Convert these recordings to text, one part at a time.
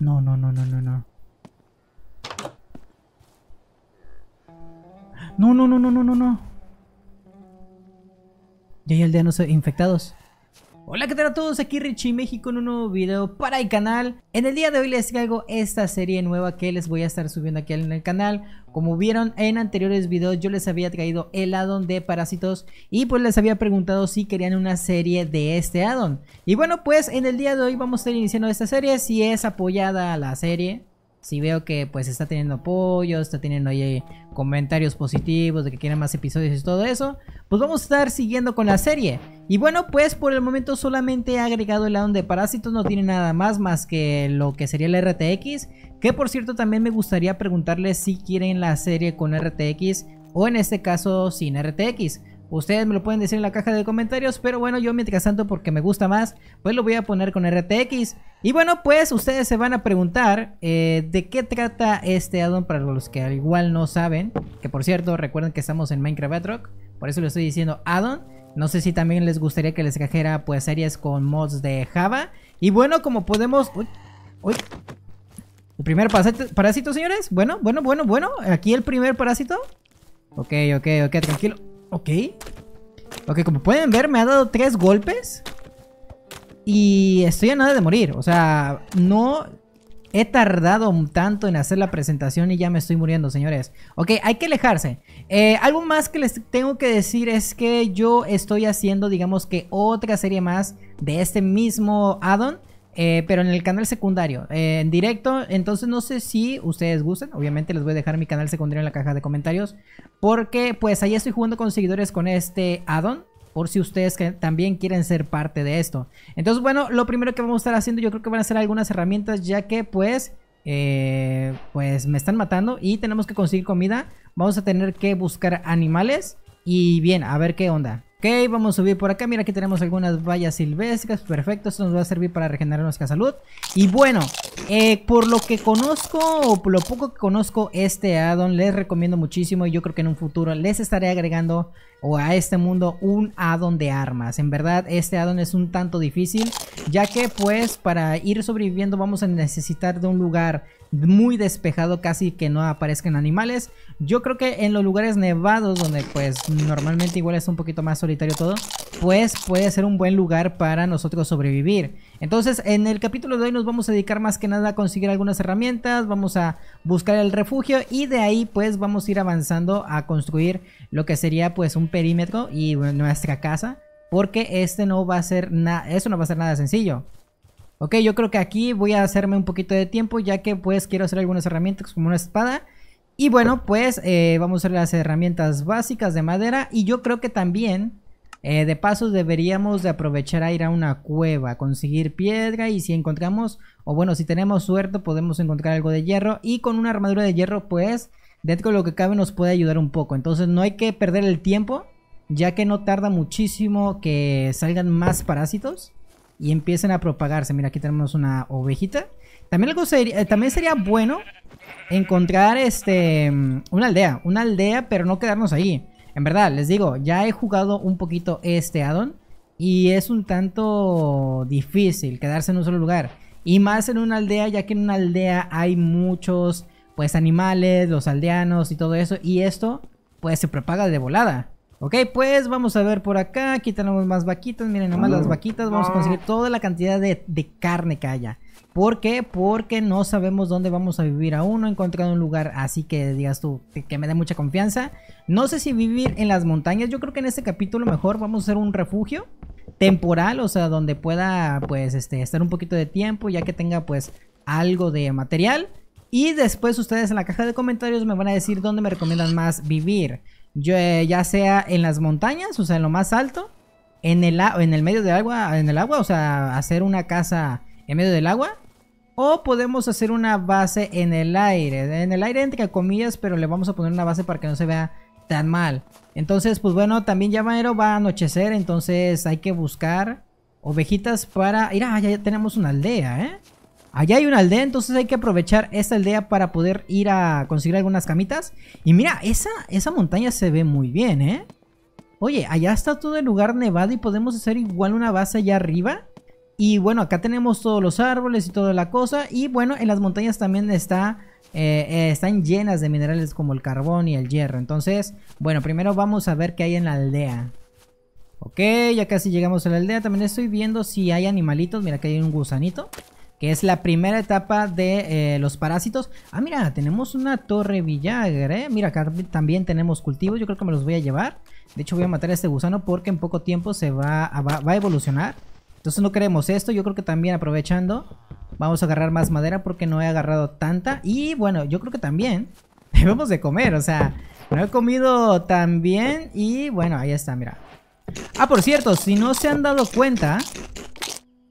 No, no, no, no, no, no. No, no, no, no, no, no, no. Ya hay aldeanos infectados. Hola, ¿qué tal a todos? Aquí Richimexico en un nuevo video para el canal. En el día de hoy les traigo esta serie nueva que les voy a estar subiendo aquí en el canal. Como vieron en anteriores videos, yo les había traído el addon de Parásitos y pues les había preguntado si querían una serie de este addon. Y bueno, pues en el día de hoy vamos a estar iniciando esta serie, si es apoyada la serie. Si veo que pues está teniendo apoyo, está teniendo ahí comentarios positivos de que quieren más episodios y todo eso, pues vamos a estar siguiendo con la serie. Y bueno, pues por el momento solamente he agregado el addon de Parásitos, no tiene nada más que lo que sería el RTX. Que por cierto también me gustaría preguntarles si quieren la serie con RTX o en este caso sin RTX. Ustedes me lo pueden decir en la caja de comentarios, pero bueno, yo mientras tanto, porque me gusta más, pues lo voy a poner con RTX. Y bueno, pues ustedes se van a preguntar de qué trata este addon para los que al igual no saben. Que por cierto, recuerden que estamos en Minecraft Bedrock, por eso le estoy diciendo addon. No sé si también les gustaría que les trajera pues series con mods de Java. Y bueno, como podemos... Uy, uy. El primer parásito, señores. Bueno. Aquí el primer parásito. Ok, tranquilo. Ok, como pueden ver me ha dado 3 golpes y estoy a nada de morir. O sea, no he tardado tanto en hacer la presentación y ya me estoy muriendo, señores. Ok, hay que alejarse. Algo más que les tengo que decir es que yo estoy haciendo, digamos que otra serie más de este mismo addon, pero en el canal secundario, en directo. Entonces no sé si ustedes gustan. Obviamente les voy a dejar mi canal secundario en la caja de comentarios, porque pues ahí estoy jugando con seguidores con este addon, por si ustedes que también quieren ser parte de esto. Entonces bueno, lo primero que vamos a estar haciendo, yo creo que van a ser algunas herramientas, ya que pues me están matando y tenemos que conseguir comida. Vamos a tener que buscar animales y bien, a ver qué onda. Ok, vamos a subir por acá. Mira, aquí tenemos algunas vallas silvestres. Perfecto, esto nos va a servir para regenerar nuestra salud. Y bueno, por lo que conozco, o por lo poco que conozco este addon, les recomiendo muchísimo. Y yo creo que en un futuro les estaré agregando a este mundo un addon de armas. En verdad, este addon es un tanto difícil, ya que pues para ir sobreviviendo vamos a necesitar de un lugar muy despejado, casi que no aparezcan animales. Yo creo que en los lugares nevados, donde pues normalmente igual es un poquito más solitario todo, pues puede ser un buen lugar para nosotros sobrevivir. Entonces en el capítulo de hoy nos vamos a dedicar más que nada a conseguir algunas herramientas, vamos a buscar el refugio y de ahí pues vamos a ir avanzando a construir lo que sería pues un perímetro y nuestra casa, porque eso no va a ser nada sencillo. Ok, yo creo que aquí voy a hacerme un poquito de tiempo, ya que pues quiero hacer algunas herramientas como una espada. Y bueno, pues vamos a hacer las herramientas básicas de madera. Y yo creo que también, de paso, deberíamos de aprovechar a ir a una cueva, conseguir piedra. Y si encontramos, o bueno, si tenemos suerte, podemos encontrar algo de hierro. Y con una armadura de hierro, pues, dentro de lo que cabe nos puede ayudar un poco. Entonces no hay que perder el tiempo, ya que no tarda muchísimo que salgan más parásitos y empiecen a propagarse. Mira, aquí tenemos una ovejita. También sería bueno encontrar una aldea, pero no quedarnos ahí. En verdad, les digo, ya he jugado un poquito este addon y es un tanto difícil quedarse en un solo lugar. Y más en una aldea, ya que en una aldea hay muchos pues animales, los aldeanos y todo eso. Y esto pues se propaga de volada. Ok, pues vamos a ver por acá. Aquí tenemos más vaquitas. Miren nomás las vaquitas. Vamos a conseguir toda la cantidad de carne que haya. ¿Por qué? Porque no sabemos dónde vamos a vivir aún. No he encontrado un lugar así que digas tú que me dé mucha confianza. No sé si vivir en las montañas. Yo creo que en este capítulo mejor vamos a hacer un refugio temporal. O sea, donde pueda pues estar un poquito de tiempo, ya que tenga pues algo de material. Y después ustedes en la caja de comentarios me van a decir dónde me recomiendan más vivir. Yo, ya sea en las montañas, o sea, en lo más alto, en el medio del agua, o sea, hacer una casa en medio del agua, o podemos hacer una base en el aire entre comillas, pero le vamos a poner una base para que no se vea tan mal. Entonces, pues bueno, también ya va a anochecer, entonces hay que buscar ovejitas para... Mira, ya tenemos una aldea, Allá hay una aldea, entonces hay que aprovechar esta aldea para poder ir a conseguir algunas camitas. Y mira, esa montaña se ve muy bien, Oye, allá está todo el lugar nevado y podemos hacer igual una base allá arriba. Y bueno, acá tenemos todos los árboles y toda la cosa. Y bueno, en las montañas también está... están llenas de minerales como el carbón y el hierro. Entonces, bueno, primero vamos a ver qué hay en la aldea. Ok, ya casi llegamos a la aldea. También estoy viendo si hay animalitos. Mira que hay un gusanito, que es la primera etapa de los parásitos. Ah, mira, tenemos una torre villager, Mira, acá también tenemos cultivos. Yo creo que me los voy a llevar. De hecho, voy a matar a este gusano porque en poco tiempo se va a evolucionar. Entonces no queremos esto. Yo creo que también aprovechando vamos a agarrar más madera porque no he agarrado tanta. Y bueno, yo creo que también debemos de comer, o sea, no he comido tan bien. Y bueno, ahí está, mira. Ah, por cierto, si no se han dado cuenta...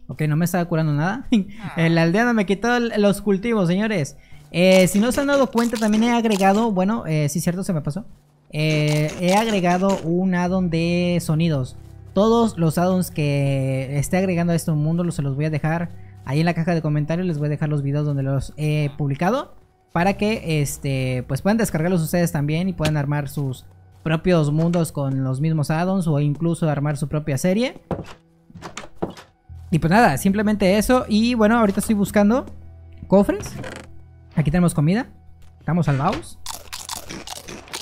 Ok, no me estaba curando nada. La aldea no me quitó los cultivos, señores. Si no se han dado cuenta, también he agregado... Bueno, sí, cierto, se me pasó. He agregado un addon de sonidos. Todos los addons que esté agregando a este mundo se los voy a dejar ahí en la caja de comentarios. Les voy a dejar los videos donde los he publicado para que pues puedan descargarlos ustedes también y puedan armar sus propios mundos con los mismos addons o incluso armar su propia serie. Y pues nada, simplemente eso. Y bueno, ahorita estoy buscando cofres. Aquí tenemos comida. Estamos salvados.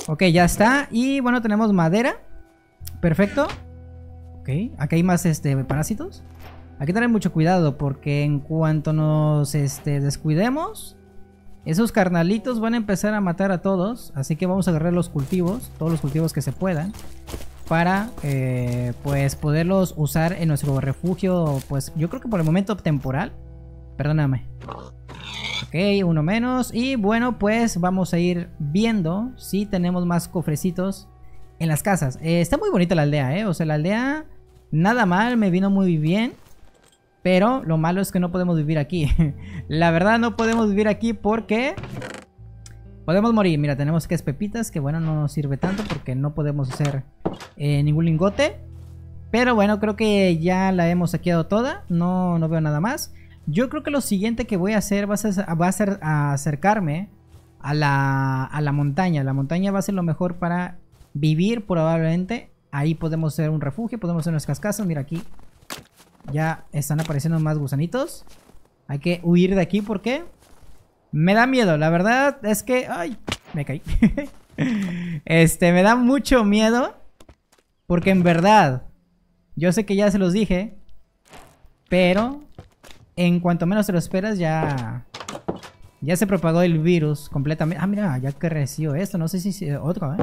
Ok, ya está. Y bueno, tenemos madera. Perfecto. Ok, aquí hay más parásitos. Hay que tener mucho cuidado porque en cuanto nos descuidemos, esos carnalitos van a empezar a matar a todos. Así que vamos a agarrar los cultivos, todos los cultivos que se puedan, para pues poderlos usar en nuestro refugio. Pues yo creo que por el momento temporal. Perdóname. Ok, uno menos. Y bueno, pues vamos a ir viendo si tenemos más cofrecitos en las casas. Está muy bonita la aldea, O sea, la aldea nada mal, me vino muy bien. Pero lo malo es que no podemos vivir aquí. La verdad no podemos vivir aquí porque podemos morir. Mira, tenemos que es pepitas, que bueno, no nos sirve tanto porque no podemos hacer ningún lingote. Pero bueno, creo que ya la hemos saqueado toda. No veo nada más. Yo creo que lo siguiente que voy a hacer va a ser acercarme a la montaña. La montaña va a ser lo mejor para vivir probablemente. Ahí podemos hacer un refugio, podemos hacer nuestras casas. Mira, aquí ya están apareciendo más gusanitos. Hay que huir de aquí porque me da miedo. La verdad es que... ¡Ay! Me caí. Me da mucho miedo. Porque en verdad, yo sé que ya se los dije, pero en cuanto menos te lo esperas, ya se propagó el virus completamente. Ah, mira, ya que creció esto. No sé si... Otro,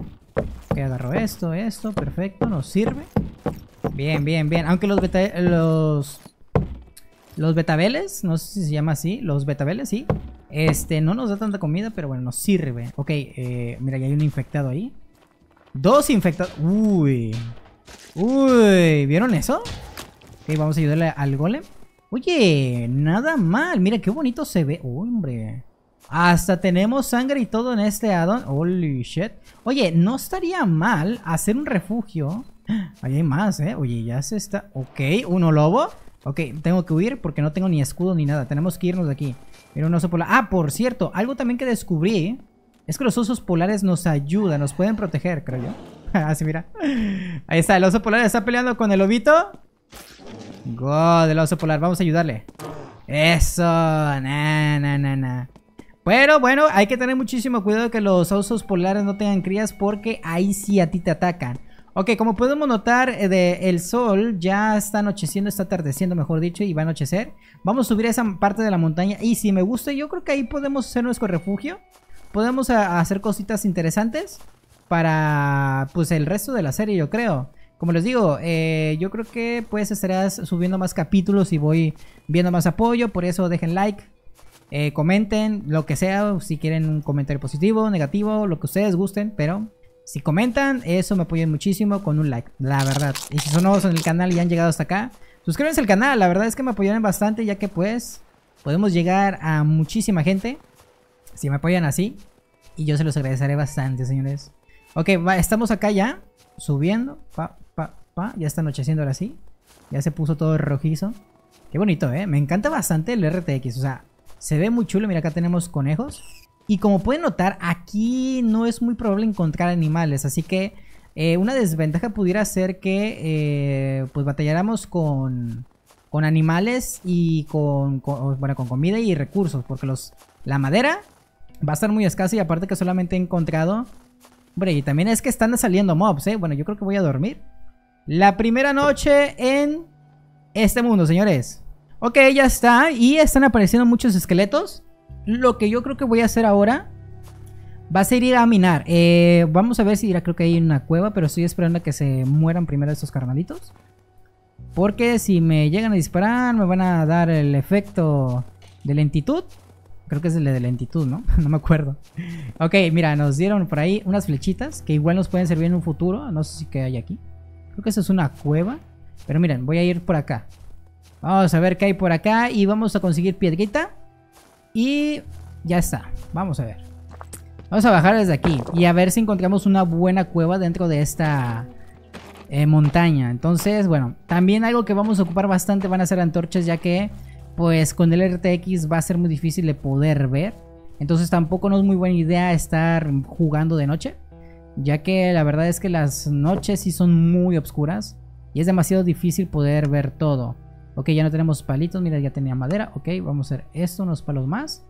Ok, agarro esto. Perfecto, nos sirve. Bien, bien. Aunque los betabeles, no sé si se llama así, los betabeles, sí. No nos da tanta comida, pero bueno, nos sirve. Ok, mira, ya hay un infectado ahí. Dos infectados. Uy, ¿vieron eso? Ok, vamos a ayudarle al golem. Oye, nada mal. Mira, qué bonito se ve. Hombre. Hasta tenemos sangre y todo en este addon. Holy shit. Oye, no estaría mal hacer un refugio. Ahí hay más, Oye, ya se está. Ok, uno lobo. Ok, tengo que huir porque no tengo ni escudo ni nada. Tenemos que irnos de aquí. Mira, un oso polar. Ah, por cierto, algo también que descubrí es que los osos polares nos ayudan, nos pueden proteger, creo yo. Así, mira. Ahí está, el oso polar está peleando con el lobito. God, el oso polar. Vamos a ayudarle. Eso. Pero bueno, hay que tener muchísimo cuidado que los osos polares no tengan crías porque ahí sí a ti te atacan. Ok, como podemos notar, el sol ya está anocheciendo, está atardeciendo, mejor dicho, y va a anochecer. Vamos a subir a esa parte de la montaña y si me gusta, yo creo que ahí podemos hacer nuestro refugio. Podemos hacer cositas interesantes para pues el resto de la serie, yo creo. Como les digo, yo creo que pues estarás subiendo más capítulos y voy viendo más apoyo. Por eso dejen like. Comenten lo que sea, si quieren un comentario positivo, negativo, lo que ustedes gusten, pero si comentan, eso me apoyan muchísimo con un like, la verdad. Y si son nuevos en el canal y han llegado hasta acá, suscríbanse al canal, la verdad es que me apoyaron bastante, ya que pues podemos llegar a muchísima gente si me apoyan así, y yo se los agradeceré bastante, señores. Ok, estamos acá ya, subiendo, ya está anocheciendo ahora sí, ya se puso todo rojizo. Qué bonito, me encanta bastante el RTX, o sea, se ve muy chulo. Mira, acá tenemos conejos. Y como pueden notar, aquí no es muy probable encontrar animales. Así que una desventaja pudiera ser que pues batalláramos con con animales y con comida y recursos, porque la madera va a estar muy escasa, y aparte que solamente he encontrado... Hombre, y también es que están saliendo mobs, ¿eh? Bueno, yo creo que voy a dormir. La primera noche en este mundo, señores. Ok, ya está. Y están apareciendo muchos esqueletos. Lo que yo creo que voy a hacer ahora va a ser ir a minar. Vamos a ver si creo que hay una cueva, pero estoy esperando a que se mueran primero estos carnalitos, porque si me llegan a disparar me van a dar el efecto de lentitud. Creo que es el de lentitud, ¿no? No me acuerdo. Ok, mira, nos dieron por ahí unas flechitas que igual nos pueden servir en un futuro. No sé si qué hay aquí. Creo que eso es una cueva. Pero miren, voy a ir por acá. Vamos a ver qué hay por acá y vamos a conseguir piedrita. Y ya está. Vamos a ver. Vamos a bajar desde aquí y a ver si encontramos una buena cueva dentro de esta montaña. Entonces, bueno, también algo que vamos a ocupar bastante van a ser antorchas, ya que pues con el RTX va a ser muy difícil de poder ver. Entonces tampoco no es muy buena idea estar jugando de noche, ya que la verdad es que las noches sí son muy oscuras y es demasiado difícil poder ver todo. Ok, ya no tenemos palitos, mira, ya tenía madera. Ok, vamos a hacer esto, unos palos más.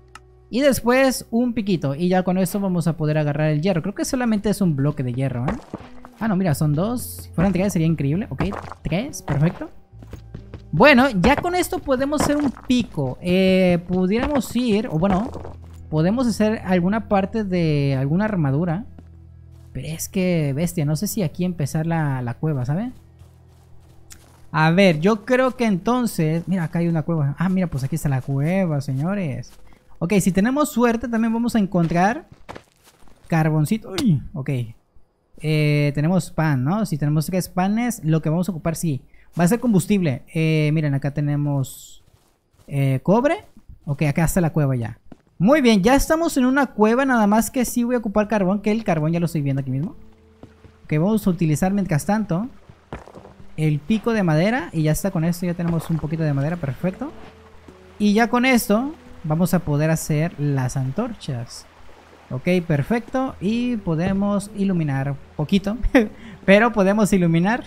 Y después un piquito. Y ya con esto vamos a poder agarrar el hierro. Creo que solamente es un bloque de hierro, ¿eh? Ah, no, mira, son dos. Si fueran tres sería increíble. Ok, tres, perfecto. Bueno, ya con esto podemos hacer un pico. Pudiéramos ir, o bueno, podemos hacer alguna parte de alguna armadura. Pero es que, bestia, no sé si aquí empezar la cueva, ¿sabes? A ver, yo creo que entonces... Mira, acá hay una cueva. Ah, mira, pues aquí está la cueva, señores. Ok, si tenemos suerte también vamos a encontrar carboncito. Uy, ok. Tenemos pan, ¿no? Si tenemos tres panes, lo que vamos a ocupar sí va a ser combustible. Miren, acá tenemos cobre. Ok, acá está la cueva ya. Muy bien, ya estamos en una cueva, nada más que sí voy a ocupar carbón, que el carbón ya lo estoy viendo aquí mismo. Ok, vamos a utilizar mientras tanto el pico de madera y ya está. Con esto ya tenemos un poquito de madera, perfecto. Y ya con esto vamos a poder hacer las antorchas. Ok, perfecto. Y podemos iluminar poquito. Pero podemos iluminar.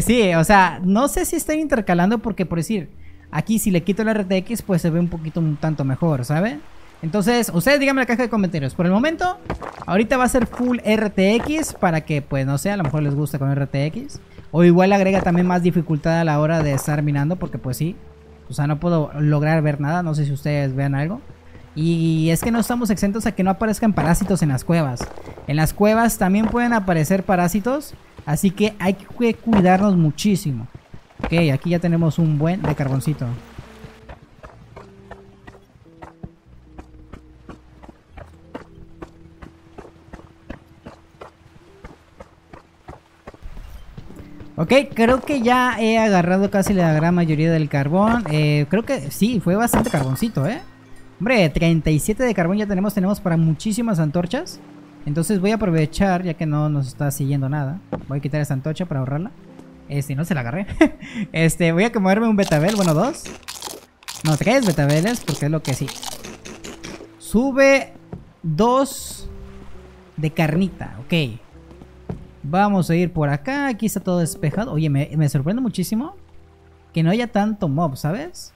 Sí, o sea, no sé si están intercalando, porque por decir, aquí si le quito el RTX pues se ve un poquito un tanto mejor, ¿saben? Entonces, ustedes díganme en la caja de comentarios. Por el momento, ahorita va a ser full RTX, para que pues no sé, a lo mejor les gusta con RTX. O igual agrega también más dificultad a la hora de estar minando, porque pues sí, o sea, no puedo lograr ver nada. No sé si ustedes vean algo. Y es que no estamos exentos a que no aparezcan parásitos en las cuevas. En las cuevas también pueden aparecer parásitos, así que hay que cuidarnos muchísimo. Ok, aquí ya tenemos un buen de carboncito. Ok, creo que ya he agarrado casi la gran mayoría del carbón. Creo que sí, fue bastante carboncito, ¿eh? Hombre, 37 de carbón ya tenemos para muchísimas antorchas. Entonces voy a aprovechar, ya que no nos está siguiendo nada. Voy a quitar esta antorcha para ahorrarla. No se la agarré. Voy a comerme un betabel, bueno, dos. No, tres betabeles, porque es lo que sí. Sube dos de carnita, ok. Vamos a ir por acá, aquí está todo despejado. Oye, me sorprende muchísimo que no haya tanto mob, ¿sabes?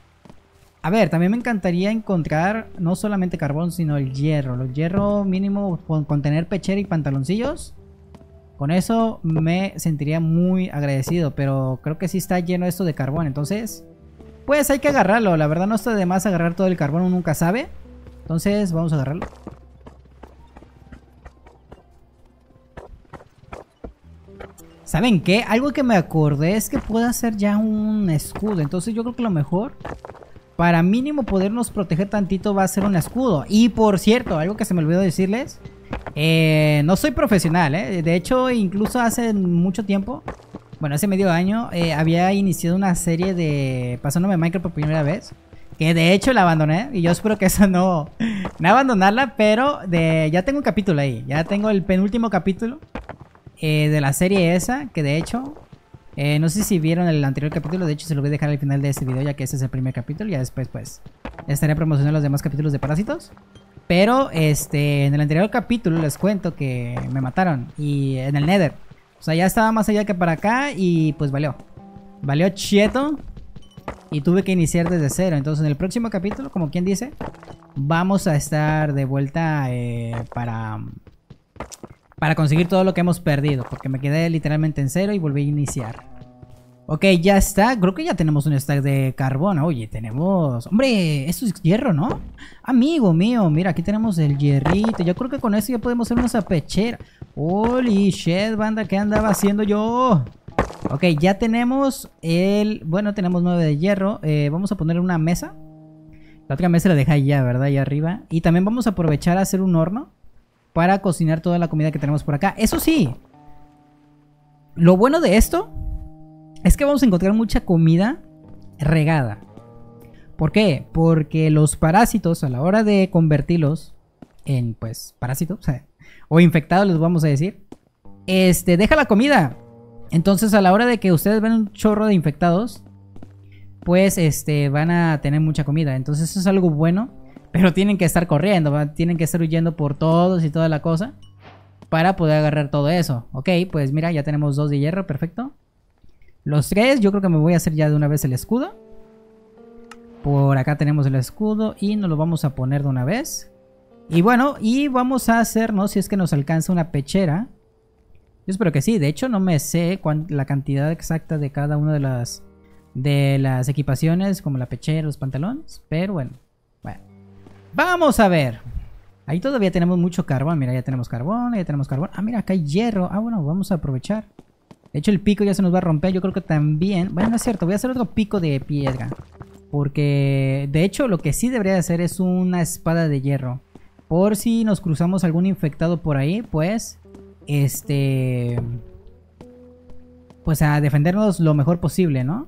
A ver, también me encantaría encontrar no solamente carbón, sino el hierro. Los hierro mínimo con tener pechera y pantaloncillos. Con eso me sentiría muy agradecido, pero creo que sí está lleno esto de carbón. Entonces, pues hay que agarrarlo. La verdad no está de más agarrar todo el carbón, uno nunca sabe. Entonces, vamos a agarrarlo. ¿Saben qué? Algo que me acordé es que puedo hacer ya un escudo. Entonces yo creo que lo mejor, para mínimo podernos proteger tantito, va a ser un escudo. Y por cierto, algo que se me olvidó decirles, no soy profesional, ¿eh? De hecho, incluso hace mucho tiempo, bueno, hace medio año, había iniciado una serie de pasándome Minecraft por primera vez, que de hecho la abandoné. Y yo espero que eso no abandonarla. Pero ya tengo un capítulo ahí. Ya tengo el penúltimo capítulo de la serie esa, que de hecho no sé si vieron el anterior capítulo. De hecho se lo voy a dejar al final de este video, ya que ese es el primer capítulo. Ya después pues estaré promocionando los demás capítulos de Parásitos. Pero en el anterior capítulo les cuento que me mataron, y en el Nether, o sea, ya estaba más allá que para acá, y pues valió cheto. y tuve que iniciar desde cero. Entonces en el próximo capítulo, como quien dice, vamos a estar de vuelta para conseguir todo lo que hemos perdido, porque me quedé literalmente en cero y volví a iniciar. Ok, ya está. Creo que ya tenemos un stack de carbón. Oye, tenemos... Hombre, esto es hierro, ¿no? Amigo mío, mira, aquí tenemos el hierrito. Yo creo que con eso ya podemos hacer una zapechera. Holy shit, banda, ¿qué andaba haciendo yo? Ok, ya tenemos el... Bueno, tenemos 9 de hierro. Vamos a poner una mesa. La otra mesa la dejé allá, ¿verdad? Allá arriba. Y también vamos a aprovechar a hacer un horno para cocinar toda la comida que tenemos por acá. Eso sí, lo bueno de esto es que vamos a encontrar mucha comida regada. ¿Por qué? Porque los parásitos, a la hora de convertirlos en, pues, parásitos o infectados, les vamos a decir, deja la comida. Entonces, a la hora de que ustedes ven un chorro de infectados, pues, van a tener mucha comida. Entonces, eso es algo bueno, pero tienen que estar corriendo, tienen que estar huyendo por todos y toda la cosa para poder agarrar todo eso. Ok, pues, mira, ya tenemos 2 de hierro, perfecto. Los 3, yo creo que me voy a hacer ya de una vez el escudo. Por acá tenemos el escudo y nos lo vamos a poner de una vez. Y bueno, y vamos a hacernos, si es que nos alcanza, una pechera. Yo espero que sí. De hecho, no me sé la cantidad exacta de cada una de las equipaciones, como la pechera, los pantalones. Pero bueno. Vamos a ver. Ahí todavía tenemos mucho carbón. Mira, ya tenemos carbón, ya tenemos carbón. Ah, mira, acá hay hierro. Ah, bueno, vamos a aprovechar. De hecho, el pico ya se nos va a romper. Yo creo que también... Bueno, no es cierto. Voy a hacer otro pico de piedra. Porque, de hecho, lo que sí debería hacer es una espada de hierro. Por si nos cruzamos algún infectado por ahí, pues... Pues a defendernos lo mejor posible, ¿no?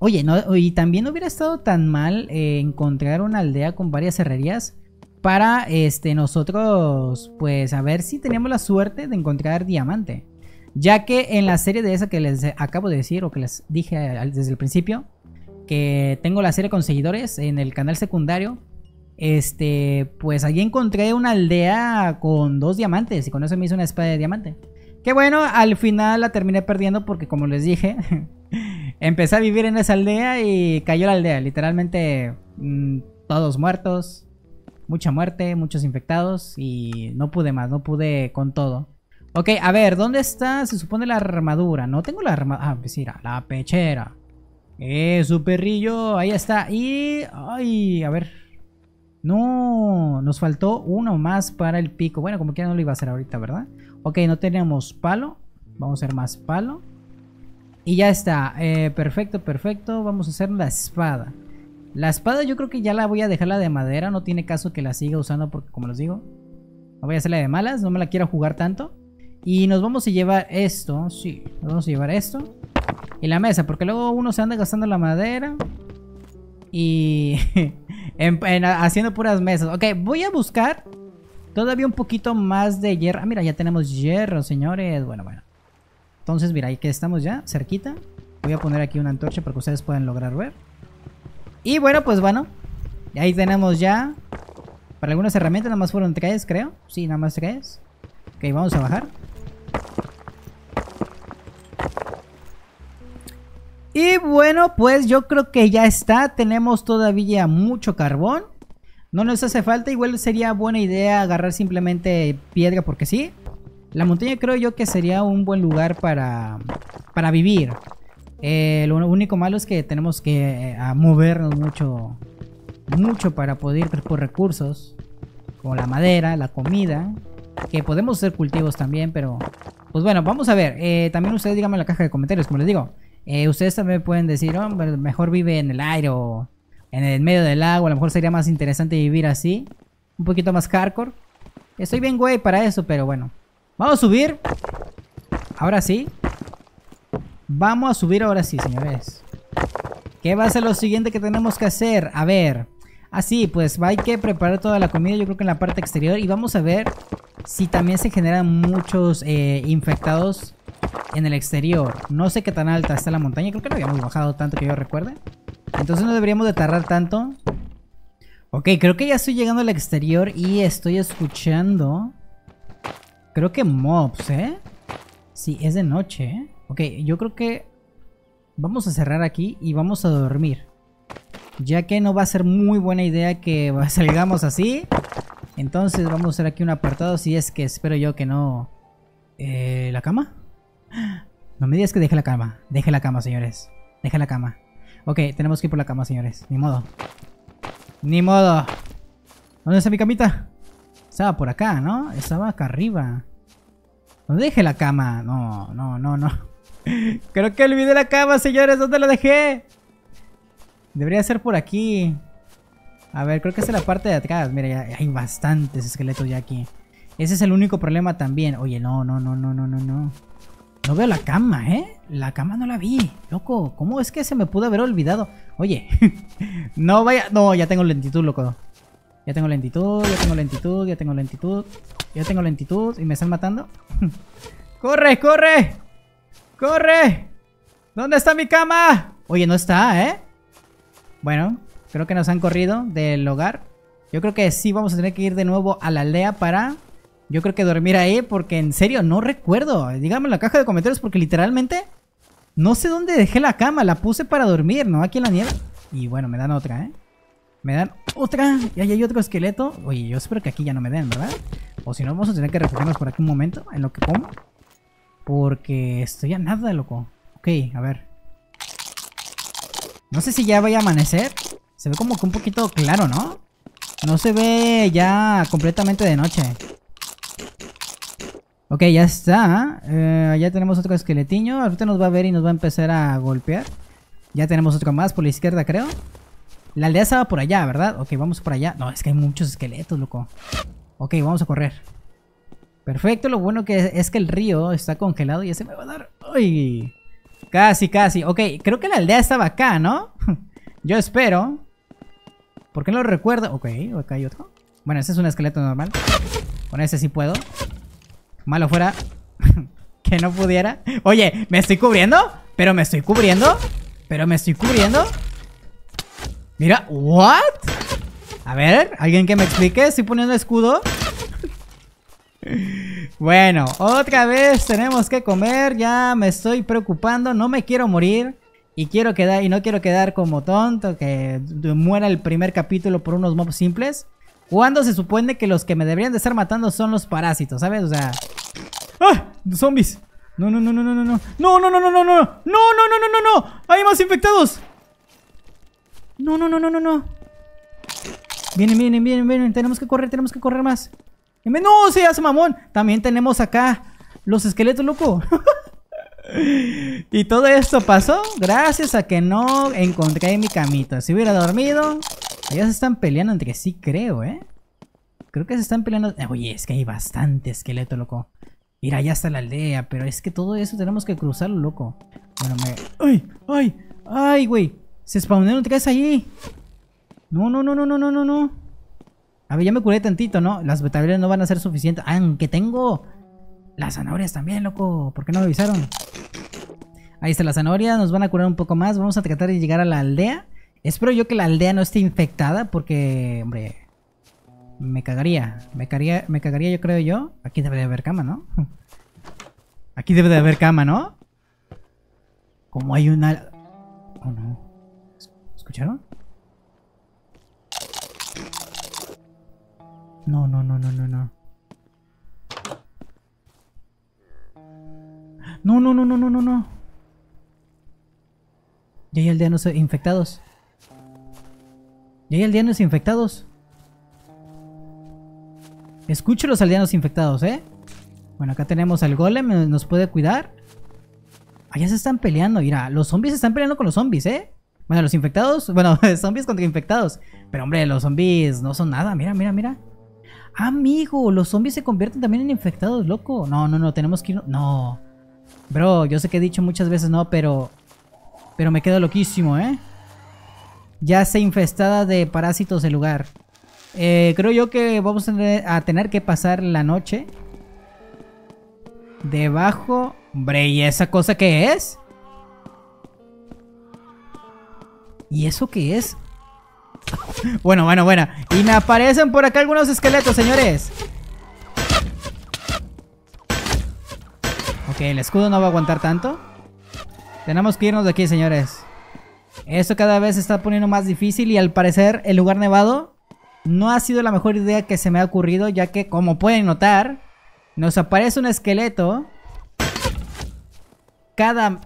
Oye, no, y también no hubiera estado tan mal encontrar una aldea con varias herrerías. Para, nosotros... Pues a ver si teníamos la suerte de encontrar diamante. Ya que en la serie de esa que les acabo de decir, o que les dije desde el principio, que tengo la serie con seguidores en el canal secundario, pues allí encontré una aldea con 2 diamantes y con eso me hice una espada de diamante. Que bueno, al final la terminé perdiendo porque, como les dije, empecé a vivir en esa aldea y cayó la aldea. Literalmente todos muertos, mucha muerte, muchos infectados y no pude más, no pude con todo. Ok, a ver, ¿dónde está? Se supone la armadura. No tengo la armadura. Ah, pues mira, la pechera. Su perrillo. Ahí está. Y... Ay, a ver. No, nos faltó uno más para el pico. Bueno, como que ya no lo iba a hacer ahorita, ¿verdad? Ok, no tenemos palo. Vamos a hacer más palo. Y ya está. Perfecto, perfecto. Vamos a hacer la espada. La espada yo creo que ya la voy a dejar la de madera. No tiene caso que la siga usando porque, como les digo, no voy a hacer la de malas. No me la quiero jugar tanto. Y nos vamos a llevar esto, sí, nos vamos a llevar esto y la mesa, porque luego uno se anda gastando la madera y haciendo puras mesas. Ok, voy a buscar todavía un poquito más de hierro. Ah, mira, ya tenemos hierro, señores. Bueno. Entonces, mira, ahí que estamos ya, cerquita. Voy a poner aquí una antorcha para que ustedes puedan lograr ver. Y bueno, pues bueno, ahí tenemos ya. Para algunas herramientas nada más fueron 3, creo. Sí, nada más 3. Ok, vamos a bajar. Y bueno, pues yo creo que ya está. Tenemos todavía mucho carbón. No nos hace falta. Igual sería buena idea agarrar simplemente piedra porque sí. La montaña creo yo que sería un buen lugar para vivir. Lo único malo es que tenemos que movernos mucho para poder ir por recursos. Como la madera, la comida... Que podemos hacer cultivos también, pero... Pues bueno, vamos a ver. También ustedes díganme en la caja de comentarios, como les digo. Ustedes también pueden decir, oh, mejor vive en el aire o en el medio del agua. A lo mejor sería más interesante vivir así. Un poquito más hardcore. Estoy bien, güey, para eso, pero bueno. Vamos a subir. Ahora sí. Vamos a subir ahora sí, señores. ¿Qué va a ser lo siguiente que tenemos que hacer? A ver. Así, pues hay que preparar toda la comida, yo creo que en la parte exterior. Y vamos a ver si también se generan muchos infectados en el exterior. No sé qué tan alta está la montaña. Creo que no habíamos bajado tanto que yo recuerde. Entonces no deberíamos de tardar tanto. Ok, creo que ya estoy llegando al exterior y estoy escuchando... Creo que mobs, ¿eh? Sí, es de noche, ¿eh? Ok, yo creo que... Vamos a cerrar aquí y vamos a dormir, ya que no va a ser muy buena idea que salgamos así. Entonces vamos a hacer aquí un apartado, si es que espero yo que no... ¿La cama? No me digas que deje la cama. Deje la cama, señores. Deje la cama. Ok, tenemos que ir por la cama, señores. Ni modo. Ni modo. ¿Dónde está mi camita? Estaba por acá, ¿no? Estaba acá arriba. ¿Dónde dejé la cama? No, no, no, no. Creo que olvidé la cama, señores. ¿Dónde la dejé? Debería ser por aquí. A ver, creo que es en la parte de atrás. Mira, ya hay bastantes esqueletos ya aquí. Ese es el único problema también. Oye, no, no, no, no, no, no, no. No veo la cama, ¿eh? La cama no la vi. Loco, ¿cómo es que se me pudo haber olvidado? Oye, no vaya... No, ya tengo lentitud, loco. Ya tengo lentitud, ya tengo lentitud, ya tengo lentitud. Ya tengo lentitud y me están matando. ¡Corre, corre! ¡Corre! ¿Dónde está mi cama? Oye, no está, ¿eh? Bueno, creo que nos han corrido del hogar. Yo creo que sí vamos a tener que ir de nuevo a la aldea para... Yo creo que dormir ahí, porque en serio no recuerdo. Díganme en la caja de comentarios, porque literalmente no sé dónde dejé la cama. La puse para dormir, ¿no? Aquí en la nieve. Y bueno, me dan otra, ¿eh? Me dan otra. Y ahí hay otro esqueleto. Oye, yo espero que aquí ya no me den, ¿verdad? O si no, vamos a tener que refugiarnos por aquí un momento en lo que como, porque estoy a nada, loco. Ok, a ver. No sé si ya vaya a amanecer. Se ve como que un poquito claro, ¿no? No se ve ya completamente de noche. Ok, ya está. Ya tenemos otro esqueletiño. Ahorita nos va a ver y nos va a empezar a golpear. Ya tenemos otro más por la izquierda, creo. La aldea estaba por allá, ¿verdad? Ok, vamos por allá. No, es que hay muchos esqueletos, loco. Ok, vamos a correr. Perfecto, lo bueno que es que el río está congelado y ese me va a dar... ¡Uy! Casi, casi. Ok, creo que la aldea estaba acá, ¿no? Yo espero. ¿Por qué no lo recuerdo? Ok, acá hay otro. Bueno, ese es un esqueleto normal. Con ese sí puedo. Malo fuera que no pudiera. Oye, ¿me estoy cubriendo? ¿Pero me estoy cubriendo? ¿Pero me estoy cubriendo? Mira, ¿what? A ver, alguien que me explique. Estoy poniendo escudo. Bueno, otra vez tenemos que comer. Ya me estoy preocupando. No me quiero morir. Y quiero quedar, y no quiero quedar como tonto, que muera el primer capítulo por unos mobs simples. Cuando se supone que los que me deberían de estar matando son los parásitos, ¿sabes? O sea... ¡Ah! ¡Zombies! No, no, no, no, no, no, no. ¡No, no, no, no, no, no! ¡No, no, no, no, no, no! ¡Hay más infectados! ¡No, no, no, no, no, no! Vienen, vienen, vienen, vienen. Tenemos que correr más. ¡No, se hace mamón! También tenemos acá los esqueletos, loco. Y todo esto pasó gracias a que no encontré mi camita. Si hubiera dormido... Ellos se están peleando entre sí, creo, ¿eh? Creo que se están peleando... Oye, es que hay bastante esqueleto, loco. Mira, allá está la aldea, pero es que todo eso tenemos que cruzarlo, loco. Bueno, me... ¡Ay! ¡Ay! ¡Ay, güey! Se spawnaron tres allí. No, no, no, no, no, no, no, no. A ver, ya me curé tantito, ¿no? Las betaviras no van a ser suficientes. Aunque tengo las zanahorias también, loco. ¿Por qué no me avisaron? Ahí está la zanahoria. Nos van a curar un poco más. Vamos a tratar de llegar a la aldea. Espero yo que la aldea no esté infectada, porque, hombre, me cagaría yo creo yo. Aquí debe de haber cama, ¿no? Aquí debe de haber cama, ¿no? Como hay una... Oh, no. ¿Escucharon? No, no, no, no, no, no. No, no, no, no, no, no, no. Ya hay aldeanos infectados. Y hay aldeanos infectados. Escucho los aldeanos infectados, ¿eh? Bueno, acá tenemos al golem. Nos puede cuidar. Allá se están peleando. Mira, los zombies se están peleando con los zombies, ¿eh? Bueno, los infectados. Bueno, zombies contra infectados. Pero, hombre, los zombies no son nada. Mira, mira, mira. Amigo, los zombies se convierten también en infectados, loco. No, no, no. Tenemos que ir... No. Bro, yo sé que he dicho muchas veces no, pero... Pero me quedo loquísimo, ¿eh? Ya se infestada de parásitos el lugar. Creo yo que vamos a tener que pasar la noche debajo. Hombre, ¿y esa cosa qué es? ¿Y eso qué es? Bueno, bueno, bueno. Y me aparecen por acá algunos esqueletos, señores. Ok, el escudo no va a aguantar tanto. Tenemos que irnos de aquí, señores. Esto cada vez se está poniendo más difícil y al parecer el lugar nevado no ha sido la mejor idea que se me ha ocurrido, ya que como pueden notar nos aparece un esqueleto cada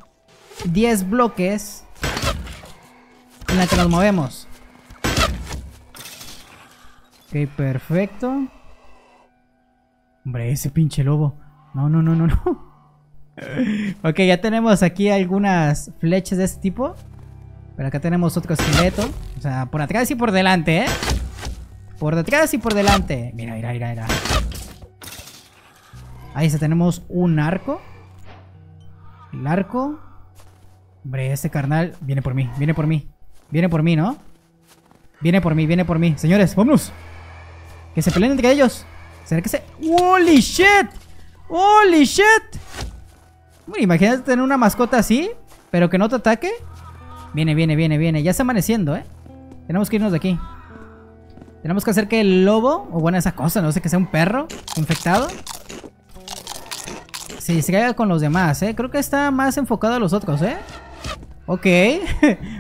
10 bloques en la que nos movemos. Ok, perfecto. Hombre, ese pinche lobo. No. Ok, ya tenemos aquí algunas flechas de este tipo. Pero acá tenemos otro esqueleto. O sea, por atrás y por delante, ¿eh? Por detrás y por delante. Mira. Ahí está, tenemos un arco. El arco. Hombre, este carnal viene por mí, ¿no? Viene por mí. Señores, vámonos. Que se peleen entre ellos. ¿Será que se...? ¡Holy shit! ¡Holy shit! Bueno, imagínate tener una mascota así, pero que no te ataque. Viene. Ya está amaneciendo, ¿eh? Tenemos que irnos de aquí. Tenemos que hacer que el lobo, o bueno, esa cosa, no sé, que sea un perro infectado, se distraiga con los demás, ¿eh? Creo que está más enfocado a los otros, ¿eh? Ok.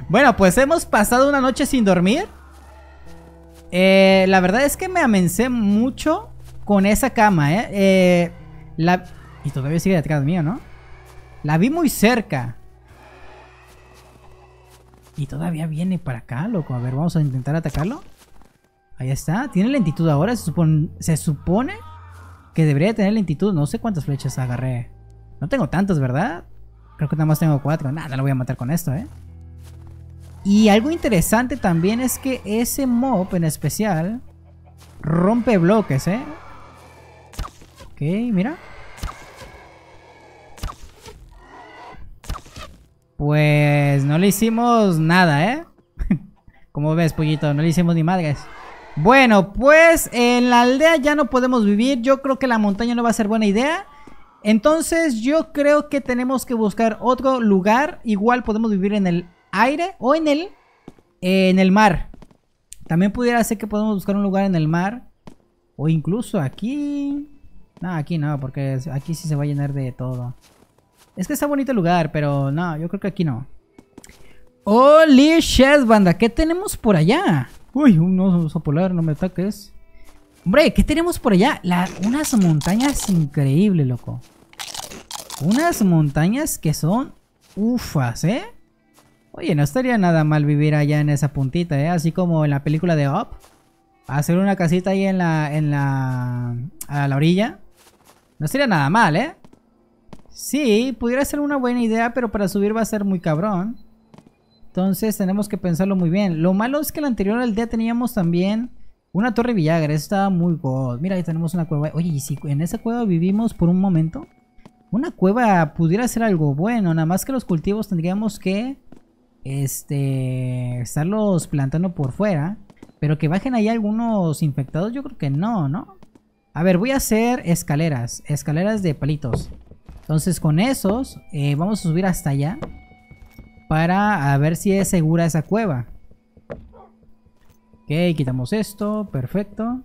Bueno, pues hemos pasado una noche sin dormir. La verdad es que me amencé mucho con esa cama, ¿eh? Y todavía sigue detrás mío, ¿no? La vi muy cerca. Y todavía viene para acá, loco. A ver, vamos a intentar atacarlo. Ahí está. Tiene lentitud ahora. Se supone que debería tener lentitud. No sé cuántas flechas agarré. No tengo tantas, ¿verdad? Creo que nada más tengo 4. Nada, no lo voy a matar con esto, ¿eh? Y algo interesante también es que ese mob en especial rompe bloques, ¿eh? Ok, mira. Pues no le hicimos nada, ¿eh? Como ves, pollito, no le hicimos ni madres. Bueno, pues en la aldea ya no podemos vivir. Yo creo que la montaña no va a ser buena idea. Entonces yo creo que tenemos que buscar otro lugar. Igual podemos vivir en el aire o en el mar. También pudiera ser que podemos buscar un lugar en el mar. O incluso aquí. No, aquí no, porque aquí sí se va a llenar de todo. Es que está bonito el lugar, pero no, yo creo que aquí no. ¡Holy shit, banda! ¿Qué tenemos por allá? Uy, un oso polar, no me ataques. Hombre, ¿qué tenemos por allá? Unas montañas increíbles, loco. Unas montañas que son ufas, ¿eh? Oye, no estaría nada mal vivir allá en esa puntita, ¿eh? Así como en la película de Up. Hacer una casita ahí a la orilla. No sería nada mal, ¿eh? Sí, pudiera ser una buena idea, pero para subir va a ser muy cabrón. Entonces tenemos que pensarlo muy bien. Lo malo es que en la anterior aldea teníamos también una torre villagra. Estaba muy god. Mira, ahí tenemos una cueva. Oye, ¿y si en esa cueva vivimos por un momento? Una cueva pudiera ser algo bueno. Nada más que los cultivos tendríamos que estarlos plantando por fuera. Pero que bajen ahí algunos infectados, yo creo que no, ¿no? A ver, voy a hacer escaleras. Escaleras de palitos. Entonces con esos vamos a subir hasta allá para a ver si es segura esa cueva. Ok, quitamos esto, perfecto.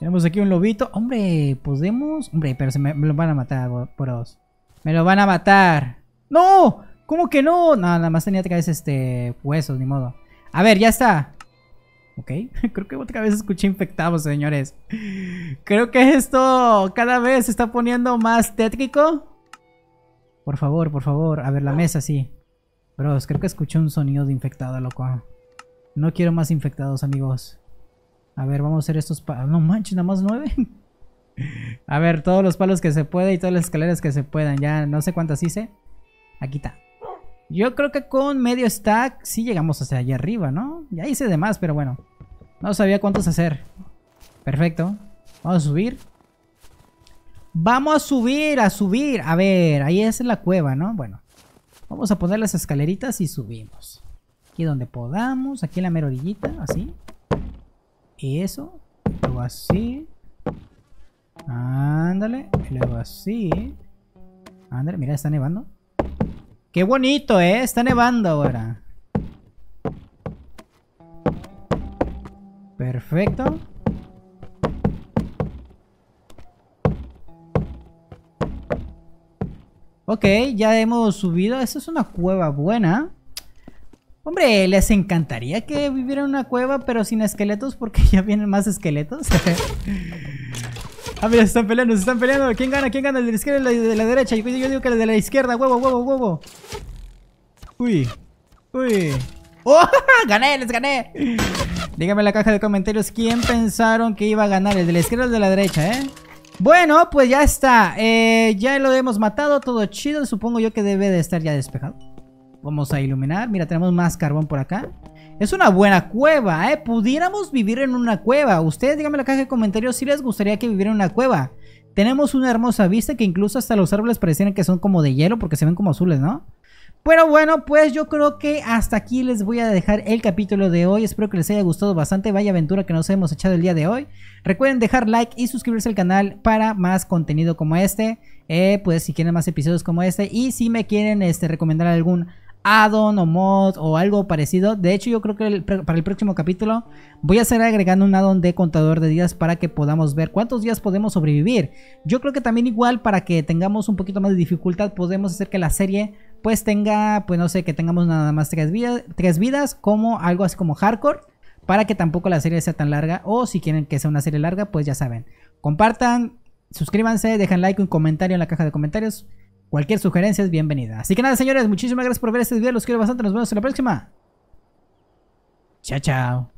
Tenemos aquí un lobito. Hombre, podemos... Hombre, pero me lo van a matar, bros. Me lo van a matar. ¡No! ¿Cómo que no? No, nada más tenía otra vez huesos, ni modo. A ver, ya está. Ok, creo que otra vez escuché infectados, señores. Creo que esto cada vez se está poniendo más tétrico. Por favor. A ver, la mesa, sí. Bros, creo que escuché un sonido de infectado, loco. No quiero más infectados, amigos. A ver, vamos a hacer estos palos. No manches, nada más 9. A ver, todos los palos que se pueda y todas las escaleras que se puedan. Ya no sé cuántas hice. Aquí está. Yo creo que con medio stack sí llegamos hasta allá arriba, ¿no? Ya hice de más, pero bueno. No sabía cuántos hacer. Perfecto. Vamos a subir. Vamos a subir. A ver, ahí es la cueva, ¿no? Bueno. Vamos a poner las escaleritas y subimos. Aquí donde podamos. Aquí en la mera orillita, así. Y eso. Luego así. Ándale. Luego así. Ándale, mira, está nevando. ¡Qué bonito, eh! Está nevando ahora. Perfecto. Ok, Ok, ya hemos subido. Esa es una cueva buena. Hombre, les encantaría que vivieran en una cueva, pero sin esqueletos, porque ya vienen más esqueletos. Ah, mira, se están peleando, se están peleando. ¿Quién gana? ¿Quién gana? ¿El de la izquierda o el de la derecha? Yo digo que el de la izquierda. Huevo, huevo, huevo. Uy, uy. ¡Oh! ¡Gané! ¡Les gané! Díganme en la caja de comentarios quién pensaron que iba a ganar, el de la izquierda o el de la derecha, ¿eh? Bueno, pues ya está. Ya lo hemos matado, todo chido. Supongo yo que debe de estar ya despejado. Vamos a iluminar, mira, tenemos más carbón por acá. Es una buena cueva, ¿eh? Pudiéramos vivir en una cueva. Ustedes díganme en la caja de comentarios si les gustaría que vivieran en una cueva. Tenemos una hermosa vista que incluso hasta los árboles parecen que son como de hielo, porque se ven como azules, ¿no? Pero bueno, pues yo creo que hasta aquí les voy a dejar el capítulo de hoy. Espero que les haya gustado bastante. Vaya aventura que nos hemos echado el día de hoy. Recuerden dejar like y suscribirse al canal para más contenido como este. Pues si quieren más episodios como este. Y si me quieren recomendar algún add-on o mod o algo parecido. De hecho, yo creo que para el próximo capítulo voy a estar agregando un add-on de contador de días para que podamos ver cuántos días podemos sobrevivir. Yo creo que también igual para que tengamos un poquito más de dificultad podemos hacer que la serie pues tenga, pues no sé, que tengamos nada más tres vidas, como algo así como hardcore, para que tampoco la serie sea tan larga, o si quieren que sea una serie larga, pues ya saben. Compartan, suscríbanse, dejen like, un comentario en la caja de comentarios. Cualquier sugerencia es bienvenida. Así que nada, señores, muchísimas gracias por ver este video. Los quiero bastante. Nos vemos en la próxima. Chao, chao.